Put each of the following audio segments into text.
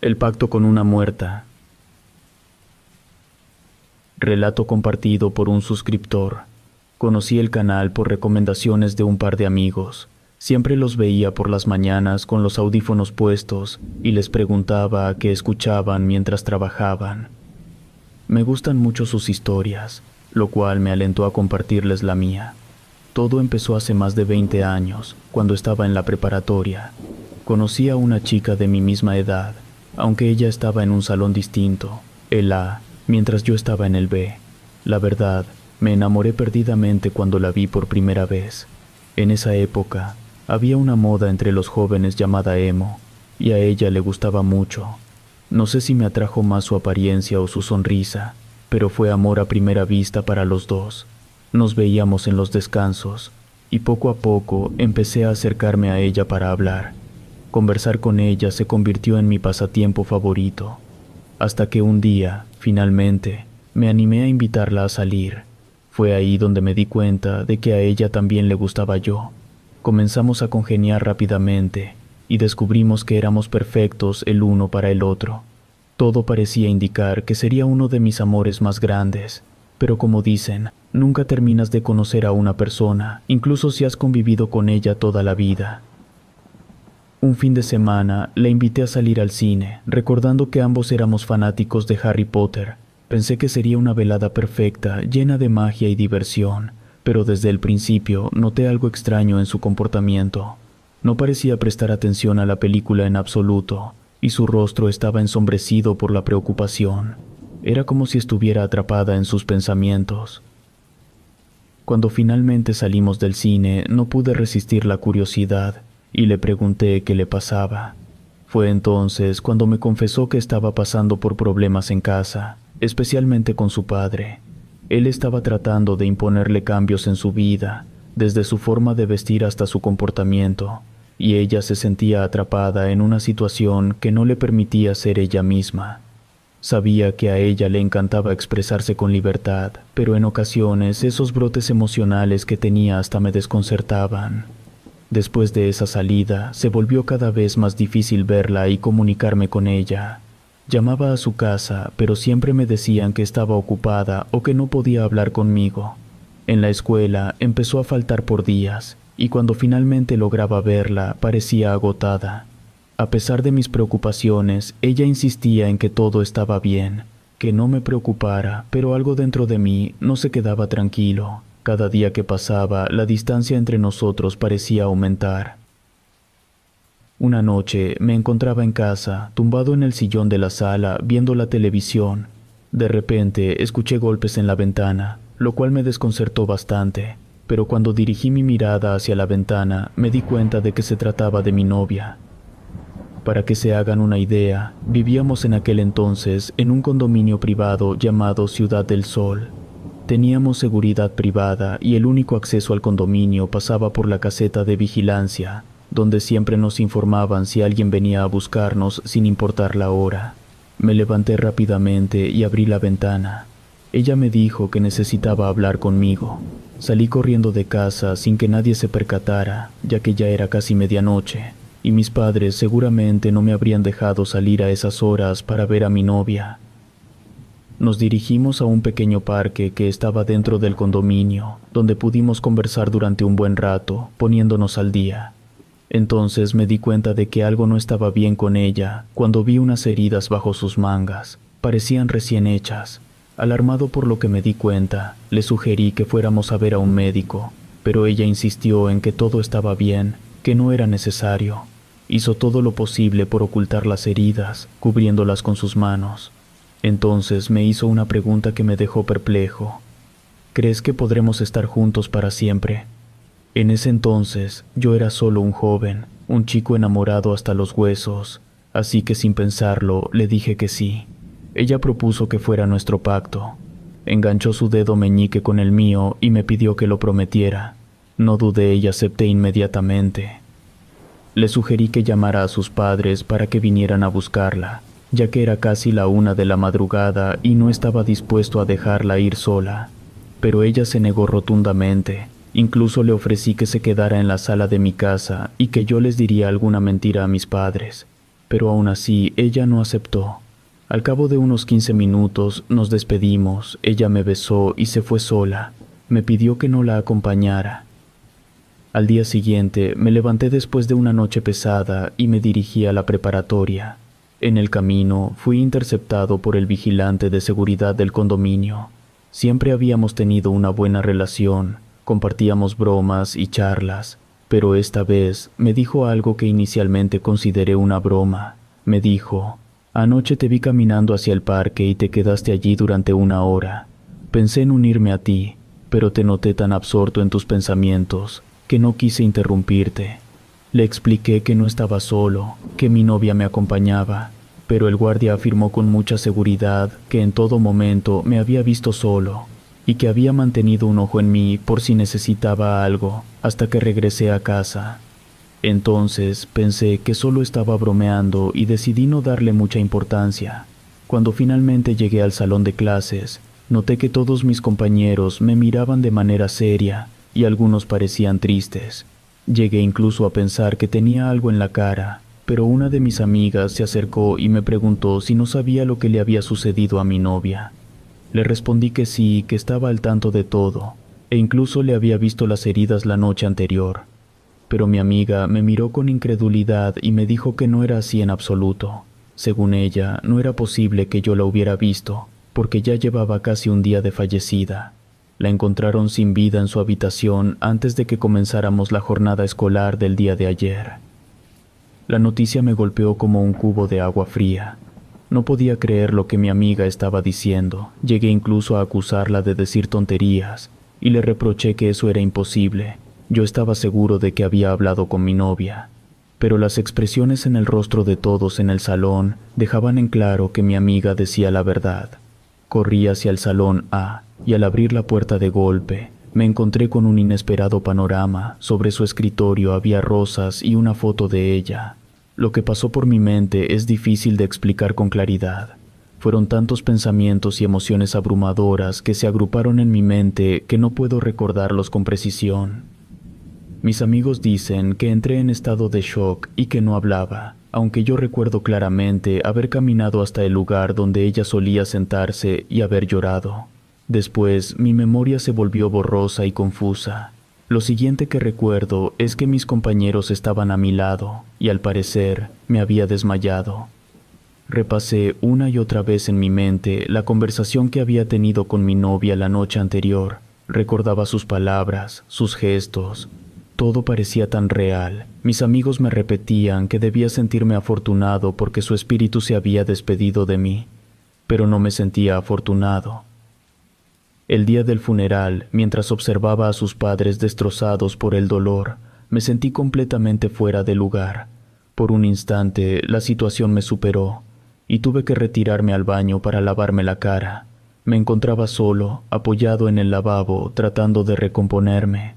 El pacto con una muerta. Relato compartido por un suscriptor. Conocí el canal por recomendaciones de un par de amigos. Siempre los veía por las mañanas con los audífonos puestos y les preguntaba qué escuchaban mientras trabajaban. Me gustan mucho sus historias, lo cual me alentó a compartirles la mía. Todo empezó hace más de 20 años, cuando estaba en la preparatoria. Conocí a una chica de mi misma edad, aunque ella estaba en un salón distinto, el A, mientras yo estaba en el B. La verdad, me enamoré perdidamente cuando la vi por primera vez. En esa época, había una moda entre los jóvenes llamada emo, y a ella le gustaba mucho. No sé si me atrajo más su apariencia o su sonrisa, pero fue amor a primera vista para los dos. Nos veíamos en los descansos, y poco a poco empecé a acercarme a ella para hablar. Conversar con ella se convirtió en mi pasatiempo favorito, hasta que un día, finalmente, me animé a invitarla a salir. Fue ahí donde me di cuenta de que a ella también le gustaba yo. Comenzamos a congeniar rápidamente y descubrimos que éramos perfectos el uno para el otro. Todo parecía indicar que sería uno de mis amores más grandes, pero como dicen, nunca terminas de conocer a una persona, incluso si has convivido con ella toda la vida. Un fin de semana la invité a salir al cine, recordando que ambos éramos fanáticos de Harry Potter. Pensé que sería una velada perfecta, llena de magia y diversión, pero desde el principio noté algo extraño en su comportamiento. No parecía prestar atención a la película en absoluto, y su rostro estaba ensombrecido por la preocupación. Era como si estuviera atrapada en sus pensamientos. Cuando finalmente salimos del cine, no pude resistir la curiosidad, y le pregunté qué le pasaba. Fue entonces cuando me confesó que estaba pasando por problemas en casa, especialmente con su padre. Él estaba tratando de imponerle cambios en su vida, desde su forma de vestir hasta su comportamiento, y ella se sentía atrapada en una situación que no le permitía ser ella misma. Sabía que a ella le encantaba expresarse con libertad, pero en ocasiones esos brotes emocionales que tenía hasta me desconcertaban. Después de esa salida, se volvió cada vez más difícil verla y comunicarme con ella. Llamaba a su casa, pero siempre me decían que estaba ocupada o que no podía hablar conmigo. En la escuela empezó a faltar por días, y cuando finalmente lograba verla, parecía agotada. A pesar de mis preocupaciones, ella insistía en que todo estaba bien, que no me preocupara, pero algo dentro de mí no se quedaba tranquilo. Cada día que pasaba, la distancia entre nosotros parecía aumentar. Una noche me encontraba en casa, tumbado en el sillón de la sala, viendo la televisión. De repente escuché golpes en la ventana, lo cual me desconcertó bastante, pero cuando dirigí mi mirada hacia la ventana, me di cuenta de que se trataba de mi novia. Para que se hagan una idea, vivíamos en aquel entonces en un condominio privado llamado Ciudad del Sol. Teníamos seguridad privada y el único acceso al condominio pasaba por la caseta de vigilancia, donde siempre nos informaban si alguien venía a buscarnos sin importar la hora. Me levanté rápidamente y abrí la ventana. Ella me dijo que necesitaba hablar conmigo. Salí corriendo de casa sin que nadie se percatara, ya que ya era casi medianoche, y mis padres seguramente no me habrían dejado salir a esas horas para ver a mi novia. Nos dirigimos a un pequeño parque que estaba dentro del condominio, donde pudimos conversar durante un buen rato, poniéndonos al día. Entonces me di cuenta de que algo no estaba bien con ella cuando vi unas heridas bajo sus mangas. Parecían recién hechas. Alarmado por lo que me di cuenta, le sugerí que fuéramos a ver a un médico, pero ella insistió en que todo estaba bien, que no era necesario. Hizo todo lo posible por ocultar las heridas, cubriéndolas con sus manos. Entonces me hizo una pregunta que me dejó perplejo. ¿Crees que podremos estar juntos para siempre? En ese entonces, yo era solo un joven, un chico enamorado hasta los huesos, así que sin pensarlo, le dije que sí. Ella propuso que fuera nuestro pacto. Enganchó su dedo meñique con el mío y me pidió que lo prometiera. No dudé y acepté inmediatamente. Le sugerí que llamara a sus padres para que vinieran a buscarla, ya que era casi la 1 de la madrugada y no estaba dispuesto a dejarla ir sola. Pero ella se negó rotundamente. Incluso le ofrecí que se quedara en la sala de mi casa y que yo les diría alguna mentira a mis padres. pero aún así ella no aceptó. Al cabo de unos 15 minutos nos despedimos, ella me besó y se fue sola. Me pidió que no la acompañara. Al día siguiente me levanté después de una noche pesada y me dirigí a la preparatoria. En el camino fui interceptado por el vigilante de seguridad del condominio. Siempre habíamos tenido una buena relación, compartíamos bromas y charlas, pero esta vez me dijo algo que inicialmente consideré una broma. Me dijo: «Anoche te vi caminando hacia el parque y te quedaste allí durante una hora. Pensé en unirme a ti, pero te noté tan absorto en tus pensamientos que no quise interrumpirte». Le expliqué que no estaba solo, que mi novia me acompañaba, pero el guardia afirmó con mucha seguridad que en todo momento me había visto solo y que había mantenido un ojo en mí por si necesitaba algo hasta que regresé a casa. Entonces pensé que solo estaba bromeando y decidí no darle mucha importancia. Cuando finalmente llegué al salón de clases, noté que todos mis compañeros me miraban de manera seria y algunos parecían tristes. Llegué incluso a pensar que tenía algo en la cara, pero una de mis amigas se acercó y me preguntó si no sabía lo que le había sucedido a mi novia. Le respondí que sí, que estaba al tanto de todo, e incluso le había visto las heridas la noche anterior. Pero mi amiga me miró con incredulidad y me dijo que no era así en absoluto. Según ella, no era posible que yo la hubiera visto, porque ya llevaba casi un día de fallecida. La encontraron sin vida en su habitación antes de que comenzáramos la jornada escolar del día de ayer. La noticia me golpeó como un cubo de agua fría. No podía creer lo que mi amiga estaba diciendo. Llegué incluso a acusarla de decir tonterías y le reproché que eso era imposible. Yo estaba seguro de que había hablado con mi novia, pero las expresiones en el rostro de todos en el salón dejaban en claro que mi amiga decía la verdad. Corrí hacia el salón A y al abrir la puerta de golpe, me encontré con un inesperado panorama. Sobre su escritorio había rosas y una foto de ella. Lo que pasó por mi mente es difícil de explicar con claridad. Fueron tantos pensamientos y emociones abrumadoras que se agruparon en mi mente que no puedo recordarlos con precisión. Mis amigos dicen que entré en estado de shock y que no hablaba, aunque yo recuerdo claramente haber caminado hasta el lugar donde ella solía sentarse y haber llorado. Después, mi memoria se volvió borrosa y confusa. Lo siguiente que recuerdo es que mis compañeros estaban a mi lado y al parecer me había desmayado. Repasé una y otra vez en mi mente la conversación que había tenido con mi novia la noche anterior. Recordaba sus palabras, sus gestos. Todo parecía tan real. Mis amigos me repetían que debía sentirme afortunado porque su espíritu se había despedido de mí, pero no me sentía afortunado. El día del funeral, mientras observaba a sus padres destrozados por el dolor, me sentí completamente fuera de lugar. Por un instante, la situación me superó y tuve que retirarme al baño para lavarme la cara. Me encontraba solo, apoyado en el lavabo, tratando de recomponerme.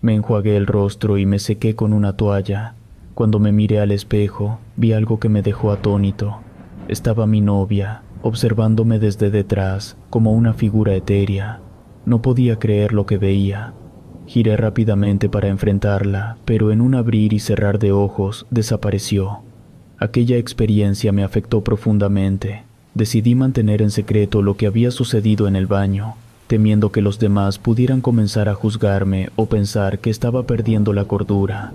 Me enjuagué el rostro y me sequé con una toalla. Cuando me miré al espejo, vi algo que me dejó atónito. Estaba mi novia, observándome desde detrás, como una figura etérea. No podía creer lo que veía. Giré rápidamente para enfrentarla, pero en un abrir y cerrar de ojos, desapareció. Aquella experiencia me afectó profundamente. Decidí mantener en secreto lo que había sucedido en el baño, temiendo que los demás pudieran comenzar a juzgarme o pensar que estaba perdiendo la cordura.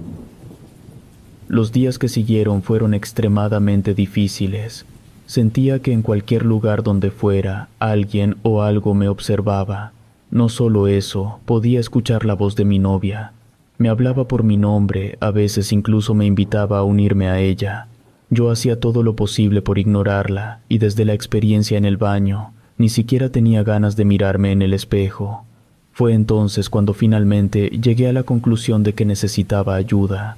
Los días que siguieron fueron extremadamente difíciles. Sentía que en cualquier lugar donde fuera, alguien o algo me observaba. No solo eso, podía escuchar la voz de mi novia. Me hablaba por mi nombre, a veces incluso me invitaba a unirme a ella. Yo hacía todo lo posible por ignorarla, y desde la experiencia en el baño, ni siquiera tenía ganas de mirarme en el espejo. Fue entonces cuando finalmente llegué a la conclusión de que necesitaba ayuda.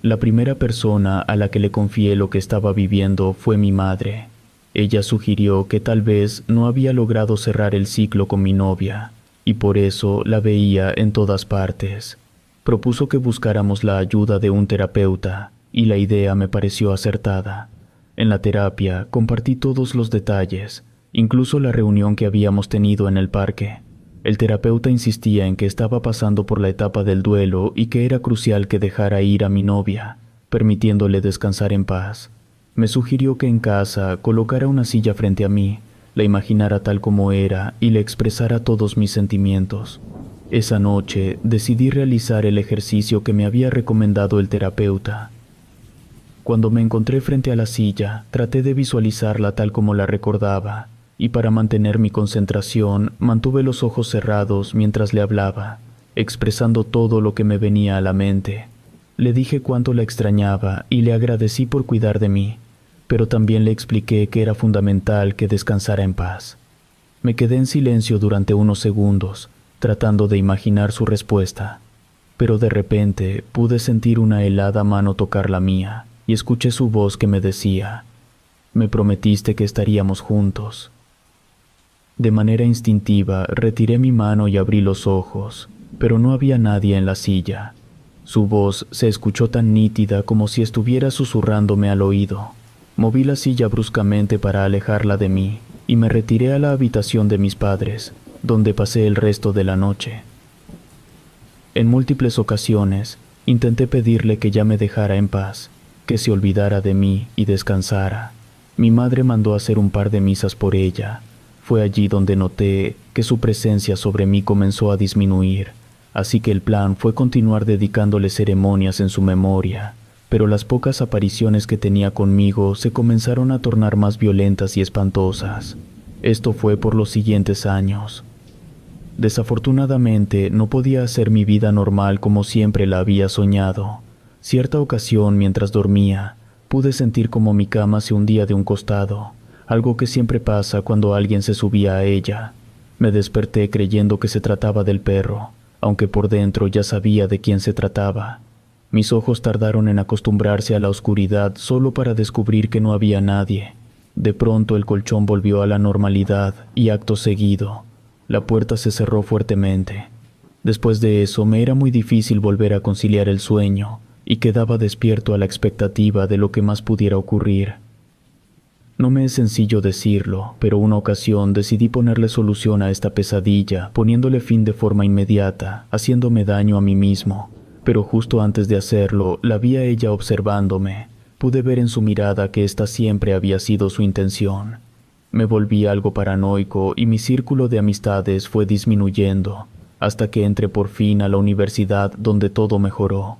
La primera persona a la que le confié lo que estaba viviendo fue mi madre. Ella sugirió que tal vez no había logrado cerrar el ciclo con mi novia, y por eso la veía en todas partes. Propuso que buscáramos la ayuda de un terapeuta, y la idea me pareció acertada. En la terapia compartí todos los detalles, incluso la reunión que habíamos tenido en el parque. El terapeuta insistía en que estaba pasando por la etapa del duelo y que era crucial que dejara ir a mi novia, permitiéndole descansar en paz. Me sugirió que en casa colocara una silla frente a mí, la imaginara tal como era y le expresara todos mis sentimientos. Esa noche decidí realizar el ejercicio que me había recomendado el terapeuta. Cuando me encontré frente a la silla, traté de visualizarla tal como la recordaba, y para mantener mi concentración, mantuve los ojos cerrados mientras le hablaba, expresando todo lo que me venía a la mente. Le dije cuánto la extrañaba y le agradecí por cuidar de mí, pero también le expliqué que era fundamental que descansara en paz. Me quedé en silencio durante unos segundos, tratando de imaginar su respuesta, pero de repente pude sentir una helada mano tocar la mía. Y escuché su voz que me decía, «Me prometiste que estaríamos juntos». De manera instintiva, retiré mi mano y abrí los ojos, pero no había nadie en la silla. Su voz se escuchó tan nítida como si estuviera susurrándome al oído. Moví la silla bruscamente para alejarla de mí, y me retiré a la habitación de mis padres, donde pasé el resto de la noche. En múltiples ocasiones, intenté pedirle que ya me dejara en paz, que se olvidara de mí y descansara. Mi madre mandó hacer un par de misas por ella. Fue allí donde noté que su presencia sobre mí comenzó a disminuir, así que el plan fue continuar dedicándole ceremonias en su memoria, pero las pocas apariciones que tenía conmigo se comenzaron a tornar más violentas y espantosas. Esto fue por los siguientes años. Desafortunadamente, no podía hacer mi vida normal como siempre la había soñado. Cierta ocasión, mientras dormía, pude sentir como mi cama se hundía de un costado, algo que siempre pasa cuando alguien se subía a ella. Me desperté creyendo que se trataba del perro, aunque por dentro ya sabía de quién se trataba. Mis ojos tardaron en acostumbrarse a la oscuridad solo para descubrir que no había nadie. De pronto el colchón volvió a la normalidad y acto seguido, la puerta se cerró fuertemente. Después de eso me era muy difícil volver a conciliar el sueño, y quedaba despierto a la expectativa de lo que más pudiera ocurrir. No me es sencillo decirlo, pero una ocasión decidí ponerle solución a esta pesadilla, poniéndole fin de forma inmediata, haciéndome daño a mí mismo. Pero justo antes de hacerlo, la vi a ella observándome. Pude ver en su mirada que esta siempre había sido su intención. Me volví algo paranoico y mi círculo de amistades fue disminuyendo, hasta que entré por fin a la universidad donde todo mejoró.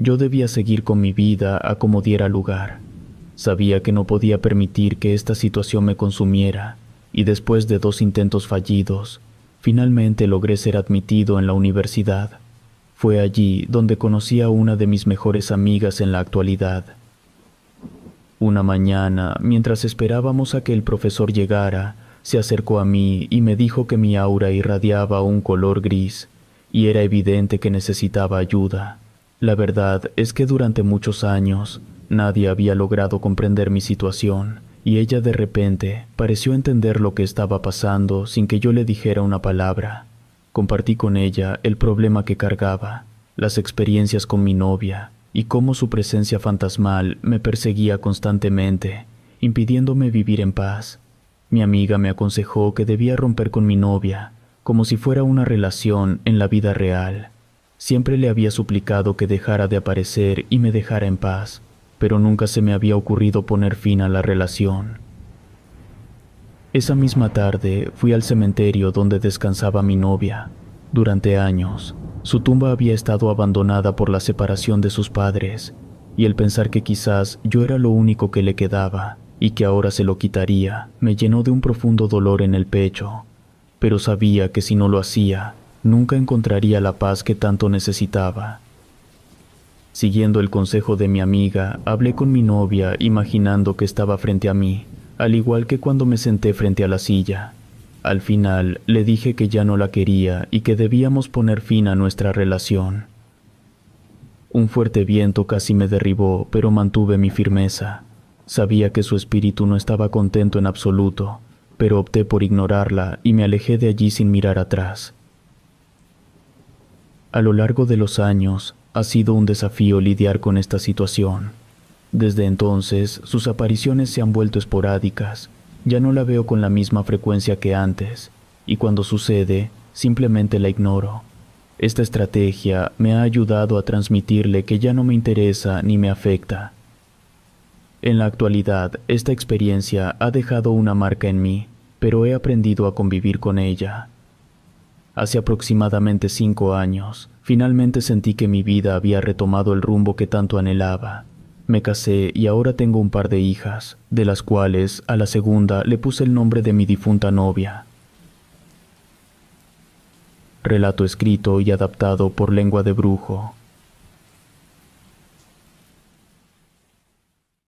Yo debía seguir con mi vida a como diera lugar. Sabía que no podía permitir que esta situación me consumiera, y después de 2 intentos fallidos, finalmente logré ser admitido en la universidad. Fue allí donde conocí a una de mis mejores amigas en la actualidad. Una mañana, mientras esperábamos a que el profesor llegara, se acercó a mí y me dijo que mi aura irradiaba un color gris, y era evidente que necesitaba ayuda. La verdad es que durante muchos años nadie había logrado comprender mi situación, y ella de repente pareció entender lo que estaba pasando sin que yo le dijera una palabra. Compartí con ella el problema que cargaba, las experiencias con mi novia, y cómo su presencia fantasmal me perseguía constantemente, impidiéndome vivir en paz. Mi amiga me aconsejó que debía romper con mi novia, como si fuera una relación en la vida real. Siempre le había suplicado que dejara de aparecer y me dejara en paz, pero nunca se me había ocurrido poner fin a la relación. Esa misma tarde fui al cementerio donde descansaba mi novia. Durante años, su tumba había estado abandonada por la separación de sus padres, y el pensar que quizás yo era lo único que le quedaba y que ahora se lo quitaría, me llenó de un profundo dolor en el pecho, pero sabía que si no lo hacía, nunca encontraría la paz que tanto necesitaba. Siguiendo el consejo de mi amiga, hablé con mi novia imaginando que estaba frente a mí, al igual que cuando me senté frente a la silla. Al final, le dije que ya no la quería y que debíamos poner fin a nuestra relación. Un fuerte viento casi me derribó, pero mantuve mi firmeza. Sabía que su espíritu no estaba contento en absoluto, pero opté por ignorarla y me alejé de allí sin mirar atrás. A lo largo de los años, ha sido un desafío lidiar con esta situación. Desde entonces, sus apariciones se han vuelto esporádicas, ya no la veo con la misma frecuencia que antes, y cuando sucede, simplemente la ignoro. Esta estrategia me ha ayudado a transmitirle que ya no me interesa ni me afecta. En la actualidad, esta experiencia ha dejado una marca en mí, pero he aprendido a convivir con ella. Hace aproximadamente 5 años, finalmente sentí que mi vida había retomado el rumbo que tanto anhelaba. Me casé y ahora tengo un par de hijas, de las cuales a la segunda le puse el nombre de mi difunta novia. Relato escrito y adaptado por Lengua de Brujo.